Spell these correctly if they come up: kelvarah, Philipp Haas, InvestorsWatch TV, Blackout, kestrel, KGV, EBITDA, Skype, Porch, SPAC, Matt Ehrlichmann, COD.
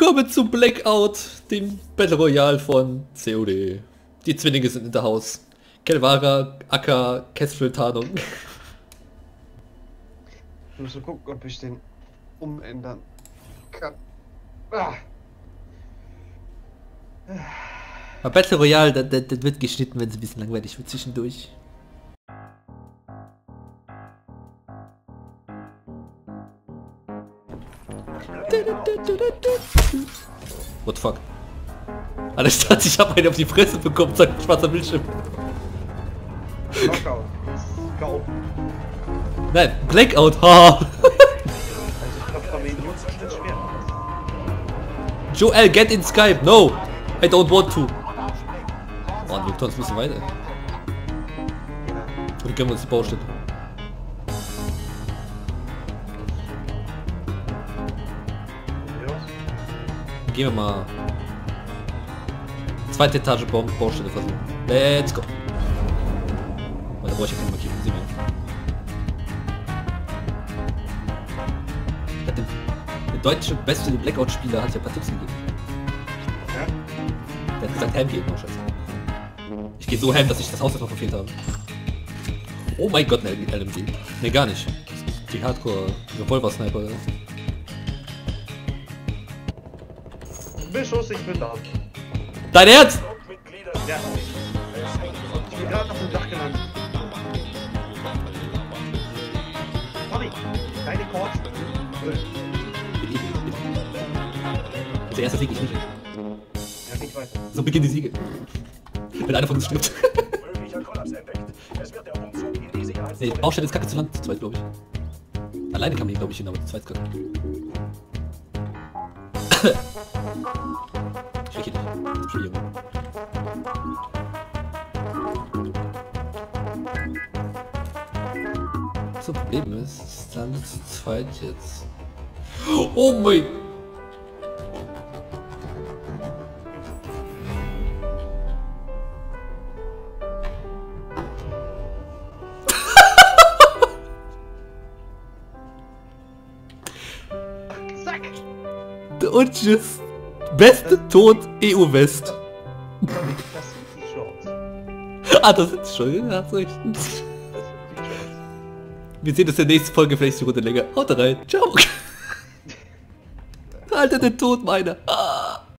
Willkommen zu Blackout, dem Battle Royale von COD. Die Zwillinge sind in der Haus. Kelvarah, Acker, Kestrel, Tarnung. Ich muss mal gucken, ob ich den umändern kann. Bei Battle Royale, das wird geschnitten, wenn es ein bisschen langweilig wird zwischendurch. What the fuck? Alles klar, ich hab einen auf die Fresse bekommen, sein schwarzer Bildschirm. Blackout. Nein, Blackout, haha. Joel, get in Skype. No, I don't want to. Oh, wir uns ein bisschen weiter. Dann können wir uns die Baustelle. Gehen wir mal. Zweite Etage Baustelle versuchen. Let's go. Weil da brauche ich ja keine Markierung. Sieh mal. Der deutsche beste Blackout-Spieler hat ja ein paar Tipps gegeben. Ja? Der hat gesagt, Helm geht noch, scheiße. Ich gehe so Helm, dass ich das Haus einfach verfehlt habe. Oh mein Gott, eine LMG. Ne, gar nicht. Die Hardcore-Revolver-Sniper. Beschuss, ich bin da. Dein Ernst? Ja. Ich bin gerade auf dem Dach gelandet. Tommy, deine Korts. Als erster Sieg ich nicht. Ja, nicht weiter. So beginnen die Siege. Wenn einer von uns stirbt. Möglicher Kollaps entdeckt. Es wird der Umzug in die Sicherheit. Nee, Baustelle ist kacke zu Land, zu zweit, glaube ich. Alleine kann man hier, glaube ich, hin, aber zu zweit ist kacke. Ich will hier nicht. Entschuldigung. Das Problem ist, es ist dann zu zweit jetzt. Oh mein! Sack! Und tschüss! Beste Tod EU-West. Das sind die Shorts. Ah, das sind die Shorts, hast recht. Wir sehen uns in der nächsten Folge, vielleicht die Runde länger. Haut rein, ciao. Alter, der Tod meiner.